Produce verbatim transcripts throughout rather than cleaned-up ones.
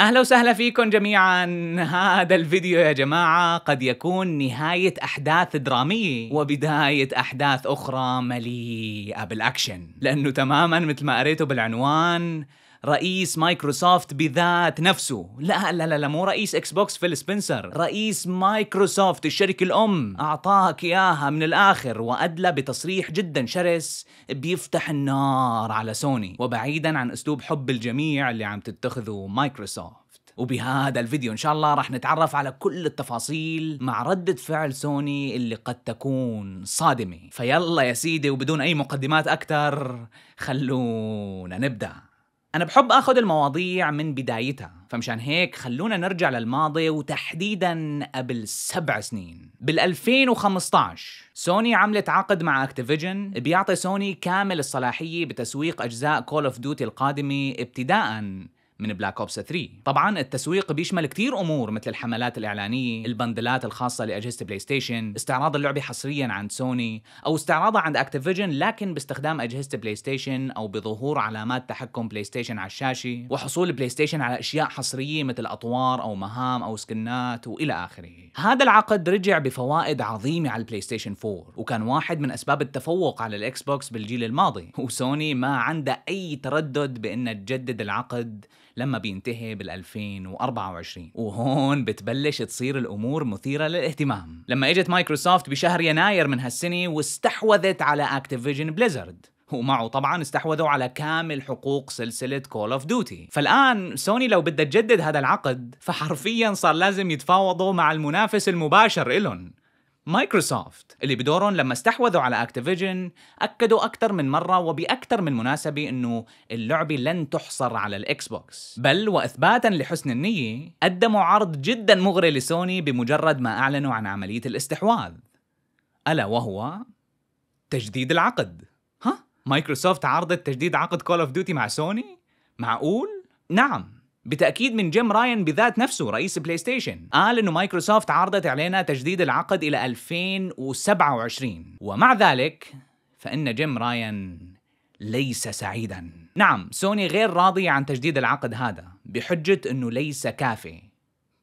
أهلا وسهلا فيكم جميعا. هذا الفيديو يا جماعة قد يكون نهاية أحداث درامية وبداية أحداث أخرى مليئة بالأكشن، لأنه تماما مثل ما قريته بالعنوان رئيس مايكروسوفت بذات نفسه، لا لا لا, لا مو رئيس اكس بوكس فيل سبنسر، رئيس مايكروسوفت الشركة الأم أعطاك إياها من الآخر وأدلى بتصريح جدا شرس بيفتح النار على سوني، وبعيدا عن أسلوب حب الجميع اللي عم تتخذه مايكروسوفت. وبهذا الفيديو إن شاء الله رح نتعرف على كل التفاصيل مع ردة فعل سوني اللي قد تكون صادمة. فيلا يا سيدي، وبدون أي مقدمات أكتر خلونا نبدأ. أنا بحب أخذ المواضيع من بدايتها، فمشان هيك خلونا نرجع للماضي، وتحديداً قبل سبع سنين بالألفين وخمسطعش سوني عملت عقد مع أكتيفيجن بيعطي سوني كامل الصلاحية بتسويق أجزاء كول أوف ديوتي القادمة ابتداءً من بلاك أوبس ثلاثة. طبعاً التسويق بيشمل كتير أمور مثل الحملات الإعلانية، البندلات الخاصة لأجهزة بلاي ستيشن، استعراض اللعبة حصرياً عند سوني أو استعراضها عند أكتيفيجن لكن باستخدام أجهزة بلاي ستيشن أو بظهور علامات تحكم بلاي ستيشن على الشاشة، وحصول بلاي ستيشن على أشياء حصرية مثل أطوار أو مهام أو سكنات وإلى آخره. هذا العقد رجع بفوائد عظيمة على البلاي ستيشن أربعة، وكان واحد من أسباب التفوق على الإكس بوكس بالجيل الماضي، وسوني ما عندها أي تردد بأنها تجدد العقد لما بينتهي بالألفين وأربعة وعشرين. وهون بتبلش تصير الأمور مثيرة للاهتمام لما اجت مايكروسوفت بشهر يناير من هالسنة واستحوذت على أكتيفيجن بليزرد، ومعه طبعاً استحوذوا على كامل حقوق سلسلة كول أوف ديوتي. فالآن سوني لو بدها تجدد هذا العقد فحرفياً صار لازم يتفاوضوا مع المنافس المباشر إلهم مايكروسوفت، اللي بدورهم لما استحوذوا على أكتيفيجن أكدوا أكثر من مرة وبأكثر من مناسبة إنه اللعبة لن تحصر على الإكس بوكس، بل وإثباتاً لحسن النية قدموا عرض جداً مغري لسوني بمجرد ما أعلنوا عن عملية الاستحواذ، ألا وهو تجديد العقد. ها؟ مايكروسوفت عرضت تجديد عقد كول أوف ديوتي مع سوني؟ معقول؟ نعم، بتأكيد من جيم راين بذات نفسه رئيس بلاي ستيشن، قال إنه مايكروسوفت عرضت علينا تجديد العقد إلى ألفين وسبعة وعشرين، ومع ذلك فإن جيم راين ليس سعيداً. نعم، سوني غير راضية عن تجديد العقد هذا بحجة إنه ليس كافي.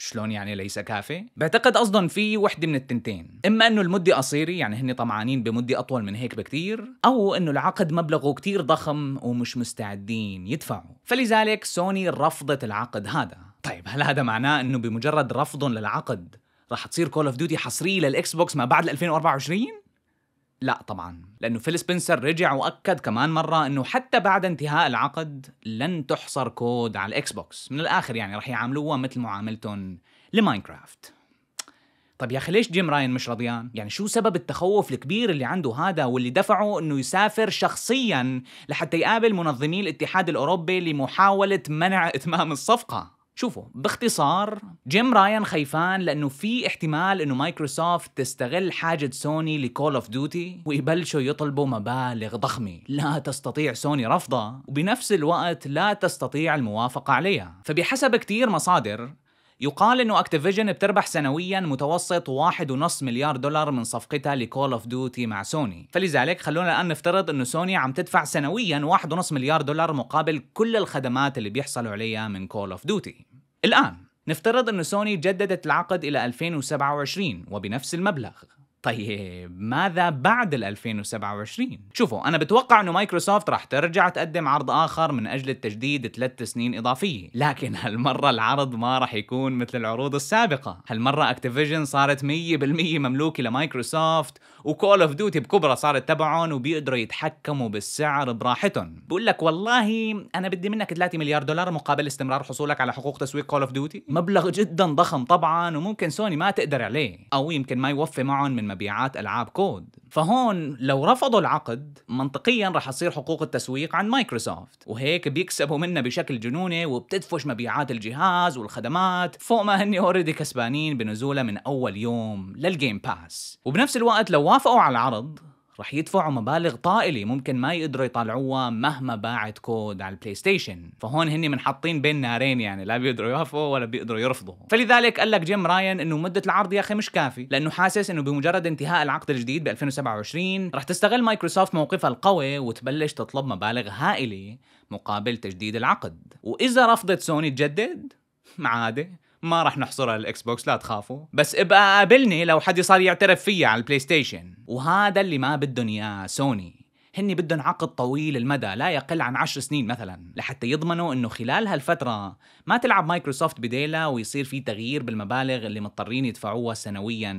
شلون يعني ليس كافي؟ بعتقد قصدهم في وحده من التنتين، إما إنه المدة قصيرة يعني هن طمعانين بمدة أطول من هيك بكتير، أو إنه العقد مبلغه كتير ضخم ومش مستعدين يدفعوا، فلذلك سوني رفضت العقد هذا. طيب هل هذا معناه إنه بمجرد رفضهم للعقد رح تصير كول أوف ديوتي حصرية للإكس بوكس ما بعد ألفين وأربعة وعشرين؟ لا طبعاً، لأنه فيل سبنسر رجع وأكد كمان مرة إنه حتى بعد انتهاء العقد لن تحصر كود على الإكس بوكس، من الآخر يعني رح يعاملوها مثل معاملتهم لماينكرافت. طب يا أخي ليش جيم راين مش رضيان؟ يعني شو سبب التخوف الكبير اللي عنده هذا واللي دفعه إنه يسافر شخصياً لحتى يقابل منظمي الاتحاد الأوروبي لمحاولة منع إتمام الصفقة؟ شوفوا باختصار، جيم راين خيفان لأنه في احتمال إنه مايكروسوفت تستغل حاجة سوني لكول أوف ديوتي ويبلشوا يطلبوا مبالغ ضخمة لا تستطيع سوني رفضها وبنفس الوقت لا تستطيع الموافقة عليها. فبحسب كتير مصادر يقال إنه أكتيفيجن بتربح سنوياً متوسط واحد ونص مليار دولار من صفقتها لكول أوف ديوتي مع سوني، فلذلك خلونا الآن نفترض إنه سوني عم تدفع سنوياً واحد ونص مليار دولار مقابل كل الخدمات اللي بيحصلوا عليها من كول أوف ديوتي. الآن نفترض إنه سوني جددت العقد إلى ألفين وسبعة وعشرين وبنفس المبلغ، طيب ماذا بعد ال ألفين وسبعة وعشرين؟ شوفوا أنا بتوقع إنه مايكروسوفت رح ترجع تقدم عرض آخر من أجل التجديد ثلاث سنين إضافية، لكن هالمرة العرض ما رح يكون مثل العروض السابقة. هالمرة أكتيفيجن صارت مية بالمية مملوكة لمايكروسوفت، وكول أوف ديوتي بكبرى صارت تبعهم وبيقدروا يتحكموا بالسعر براحتهم. بقول لك والله أنا بدي منك ثلاثة مليار دولار مقابل استمرار حصولك على حقوق تسويق كول أوف ديوتي، مبلغ جدا ضخم طبعا، وممكن سوني ما تقدر عليه أو يمكن ما يوفي معهم من مبيعات ألعاب كود. فهون لو رفضوا العقد منطقياً رح تصير حقوق التسويق عند مايكروسوفت، وهيك بيكسبوا منا بشكل جنوني وبتدفش مبيعات الجهاز والخدمات فوق ما هني اوريدي كسبانين بنزولها من أول يوم للجيم باس. وبنفس الوقت لو وافقوا على العرض رح يدفعوا مبالغ طائلة ممكن ما يقدروا يطالعوها مهما باعت كود على البلاي ستيشن، فهون هني منحطين بين نارين، يعني لا بيقدروا يوافقوا ولا بيقدروا يرفضوا. فلذلك قال لك جيم راين انه مدة العرض يا اخي مش كافي، لانه حاسس انه بمجرد انتهاء العقد الجديد ب ألفين وسبعة وعشرين رح تستغل مايكروسوفت موقفها القوي وتبلش تطلب مبالغ هائلة مقابل تجديد العقد، واذا رفضت سوني تجدد ما عادي، ما راح نحصرها للاكس بوكس لا تخافوا، بس ابقى قابلني لو حد صار يعترف فيا على البلاي ستيشن. وهذا اللي ما بدهم اياه سوني، هني بدهم عقد طويل المدى لا يقل عن عشر سنين مثلا، لحتى يضمنوا انه خلال هالفتره ما تلعب مايكروسوفت بديلا ويصير في تغيير بالمبالغ اللي مضطرين يدفعوها سنويا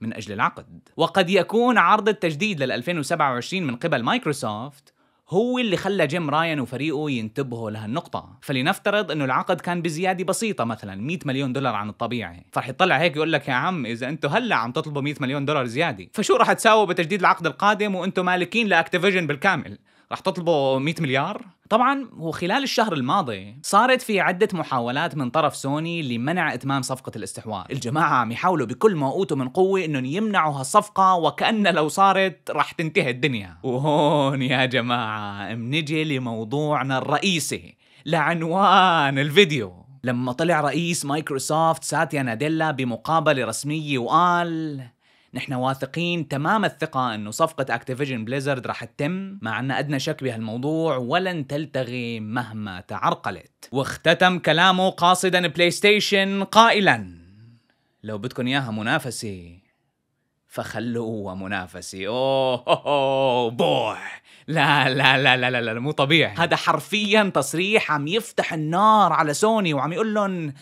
من اجل العقد. وقد يكون عرض التجديد لل ألفين وسبعة وعشرين من قبل مايكروسوفت هو اللي خلى جيم راين وفريقه ينتبهوا لهالنقطة. فلنفترض انه العقد كان بزيادة بسيطة مثلا مئة مليون دولار عن الطبيعي، فرح يطلع هيك يقول لك يا عم اذا انتم هلا عم تطلبوا مئة مليون دولار زيادة، فشو رح تساووا بتجديد العقد القادم وانتم مالكين لأكتيفيجن بالكامل؟ رح تطلبوا مئة مليار؟ طبعا وخلال الشهر الماضي صارت في عدة محاولات من طرف سوني لمنع اتمام صفقة الاستحواذ. الجماعة عم يحاولوا بكل ما اوتوا من قوة انهم يمنعوا هالصفقة، وكأن لو صارت رح تنتهي الدنيا. وهون يا جماعة منجي لموضوعنا الرئيسي، لعنوان الفيديو. لما طلع رئيس مايكروسوفت ساتيا ناديلا بمقابلة رسمية وقال نحن واثقين تمام الثقة انه صفقة اكتيفيجن بليزرد رح تتم، ما عنا ادنى شك بهالموضوع ولن تلتغي مهما تعرقلت. واختتم كلامه قاصدا بلاي ستيشن قائلا لو بدكن اياها منافسة فخلوها منافسة. اوه اوه بوه، لا لا لا لا لا مو طبيعي. هذا حرفيا تصريح عم يفتح النار على سوني وعم يقول لهم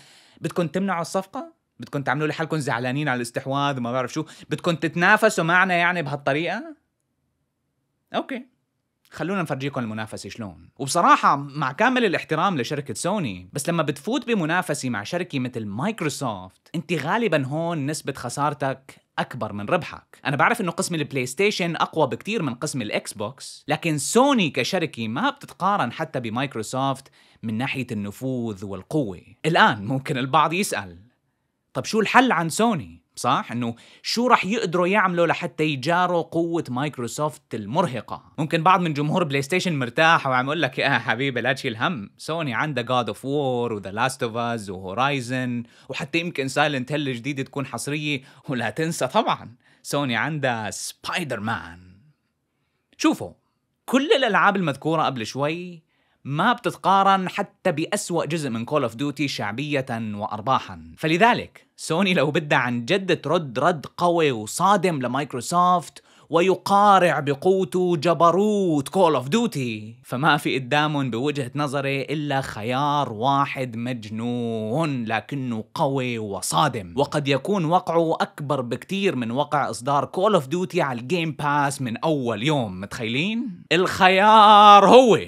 بدكن تمنعوا الصفقة؟ بدكن تعملوا لي حالكم زعلانين على الاستحواذ وما بعرف شو؟ بدكن تتنافسوا معنا يعني بهالطريقة؟ اوكي خلونا نفرجيكم المنافسة شلون. وبصراحة مع كامل الاحترام لشركة سوني، بس لما بتفوت بمنافسة مع شركة مثل مايكروسوفت انت غالبا هون نسبة خسارتك اكبر من ربحك. انا بعرف انه قسم البلاي ستيشن اقوى بكتير من قسم الاكس بوكس، لكن سوني كشركة ما بتتقارن حتى بمايكروسوفت من ناحية النفوذ والقوة. الان ممكن البعض يسأل طب شو الحل عن سوني؟ صح؟ انه شو رح يقدروا يعملوا لحتى يجاروا قوة مايكروسوفت المرهقة؟ ممكن بعض من جمهور بلاي ستيشن مرتاح وعم يقول لك يا حبيبي لا تشيل هم، سوني عندها God of War وذا لاست اوف اس وهورايزن وحتى يمكن سايلنت هيل الجديدة تكون حصرية، ولا تنسى طبعا سوني عندها سبايدر مان. شوفوا كل الألعاب المذكورة قبل شوي ما بتتقارن حتى بأسوأ جزء من كول اوف ديوتي شعبية وأرباحا، فلذلك سوني لو بدها عن جد ترد رد قوي وصادم لمايكروسوفت ويقارع بقوته جبروت كول اوف ديوتي، فما في قدامهم بوجهة نظري إلا خيار واحد مجنون لكنه قوي وصادم، وقد يكون وقعه أكبر بكتير من وقع إصدار كول اوف ديوتي على الجيم باس من أول يوم. متخيلين؟ الخيار هو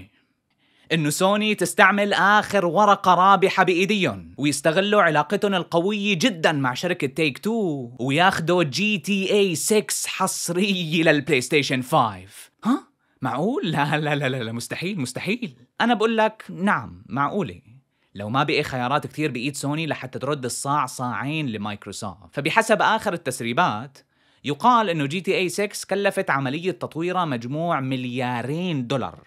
انه سوني تستعمل اخر ورقة رابحة بايديهم ويستغلوا علاقتهم القوية جدا مع شركة تيك تو وياخدوا جي تي اي سكس حصرية للبلاي ستيشن خمسة. ها؟ معقول؟ لا لا لا لا مستحيل مستحيل. انا بقول لك نعم معقولة لو ما بقي خيارات كتير بايد سوني لحتى ترد الصاع صاعين لمايكروسوفت. فبحسب اخر التسريبات يقال انه جي تي اي سكس كلفت عملية تطويرها مجموع مليارين دولار،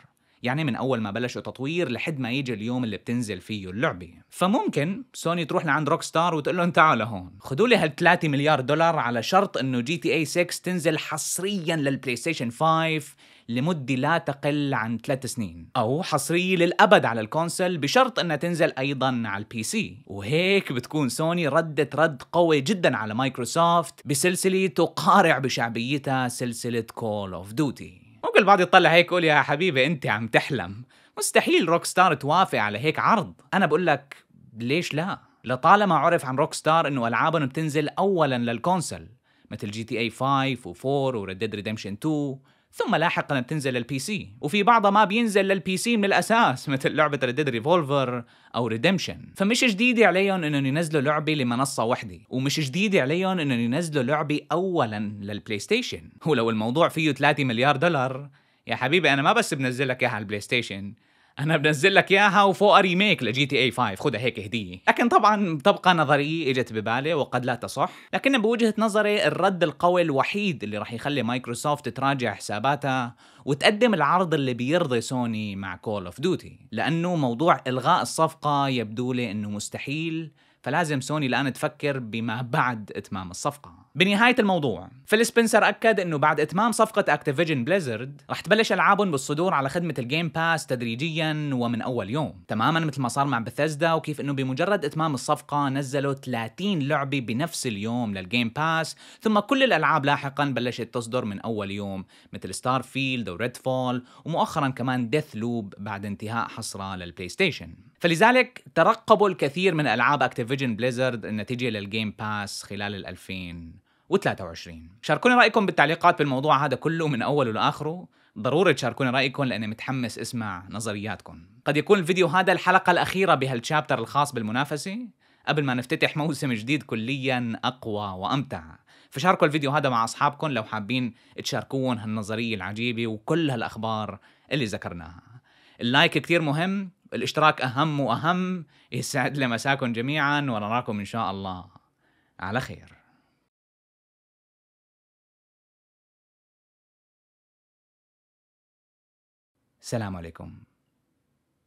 يعني من أول ما بلشوا تطوير لحد ما يجي اليوم اللي بتنزل فيه اللعبة. فممكن سوني تروح لعند روكستار وتقول لهم تعالوا هون خدوا لي هالثلاثة مليار دولار على شرط إنه جي تي اي سكس تنزل حصرياً للبلاي ستيشن خمسة لمدة لا تقل عن ثلاث سنين، أو حصرية للأبد على الكونسل بشرط إنها تنزل أيضاً على البي سي. وهيك بتكون سوني ردت رد قوي جداً على مايكروسوفت بسلسلة تقارع بشعبيتها سلسلة كول أوف ديوتي. ممكن البعض يطلع هيك يقول يا حبيبي انت عم تحلم، مستحيل روكستار توافق على هيك عرض. انا بقول لك ليش لا؟ لطالما عرف عن روكستار انه العابهم بتنزل اولا للكونسل مثل جي تي اي خمسة و4 وريد ديد ريدمشن اثنين، ثم لاحقا بتنزل للبي سي، وفي بعضها ما بينزل للبي سي من الاساس مثل لعبه ريد ديد ريفولفر او ريدمشن. فمش جديده عليهم انهم ينزلوا لعبه لمنصه وحده، ومش جديده عليهم انهم ينزلوا لعبه اولا للبلاي ستيشن. ولو الموضوع فيه ثلاثة مليار دولار يا حبيبي انا ما بس بنزل لك اياها على البلاي ستيشن، انا بنزل لك اياها وفوق ريميك لجي تي اي خمسة، خدها هيك هديه. لكن طبعا تبقى نظريه اجت ببالي وقد لا تصح، لكن بوجهه نظري الرد القوي الوحيد اللي راح يخلي مايكروسوفت تراجع حساباتها وتقدم العرض اللي بيرضي سوني مع كول اوف ديوتي، لانه موضوع الغاء الصفقه يبدو لي انه مستحيل، فلازم سوني الان تفكر بما بعد اتمام الصفقه. بنهاية الموضوع، فيل سبنسر أكد إنه بعد إتمام صفقة أكتيفيجن بليزرد رح تبلش ألعابهم بالصدور على خدمة الجيم باس تدريجياً ومن أول يوم، تماماً مثل ما صار مع بثيسدا، وكيف إنه بمجرد إتمام الصفقة نزلوا ثلاثين لعبة بنفس اليوم للجيم باس، ثم كل الألعاب لاحقاً بلشت تصدر من أول يوم مثل ستارفيلد وريد فول، ومؤخراً كمان ديث لوب بعد انتهاء حصرها للبلاي ستيشن. فلذلك ترقبوا الكثير من ألعاب أكتيفيجن بليزرد النتيجة للجيم باس خلال ال ألفين وثلاثة وعشرين. شاركوني رأيكم بالتعليقات بالموضوع هذا كله من أوله لآخره، ضروري تشاركوني رأيكم لأني متحمس اسمع نظرياتكم. قد يكون الفيديو هذا الحلقة الأخيرة بهالشابتر الخاص بالمنافسة قبل ما نفتتح موسم جديد كلياً أقوى وأمتع، فشاركوا الفيديو هذا مع أصحابكم لو حابين تشاركون هالنظرية العجيبة وكل هالأخبار اللي ذكرناها. اللايك كتير مهم، الاشتراك أهم وأهم. يسعد لي مساكن جميعاً، ونراكم إن شاء الله على خير. السلام عليكم.